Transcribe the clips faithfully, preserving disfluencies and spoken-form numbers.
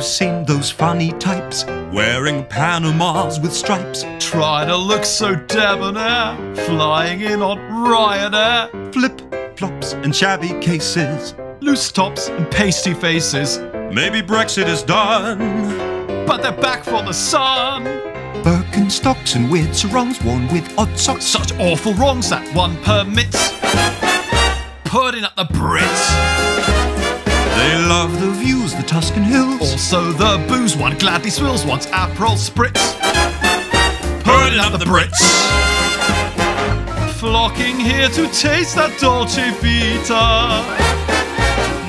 you've seen those funny types wearing Panamas with stripes, trying to look so debonair, flying in on Ryanair. Flip-flops and shabby cases, loose tops and pasty faces. Maybe Brexit is done, but they're back for the sun. Birkenstocks and weird sarongs worn with odd socks. Such awful wrongs that one permits, putting up the Brits. They love the views, the Tuscan hills. Also the booze one gladly swills, wants Aperol Spritz, putting up the, the Brits. Brits. Flocking here to taste that Dolce Vita,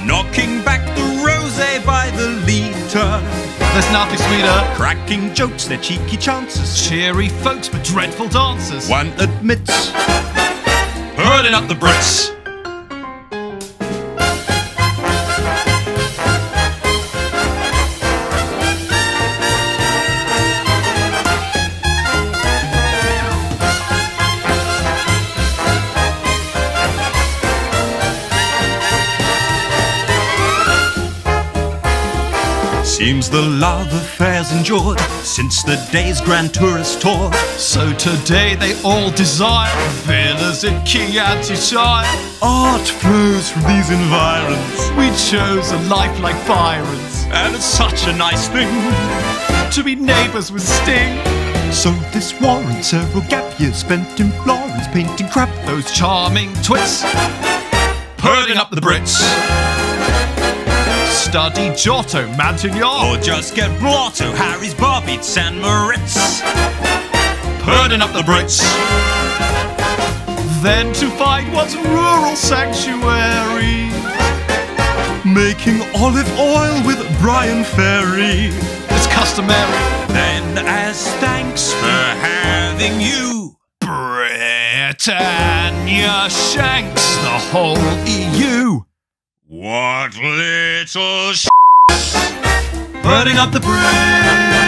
knocking back the rosé by the litre. There's nothing sweeter. Cracking jokes, their cheeky chances. Cheery folks but dreadful dancers. One admits, putting up the Brits. Seems the love affairs endured since the day's grand tourist tour. So today they all desire villas in Chiantishire. Art flows from these environs. We chose a life like Byron's, and it's such a nice thing to be neighbours with Sting. So this warrants several gap years spent in Florence painting crap. Those charming twits, purling up the Brits. Study Giotto, Mantegna, or just get blotto. Harry's Bar beats St Moritz, putting up the Brits. Then to find one's rural sanctuary, making olive oil with Bryan Ferry. It's customary. Then as thanks for having you, Britannia shanks the whole E U. What little sh**, putting up the Brits.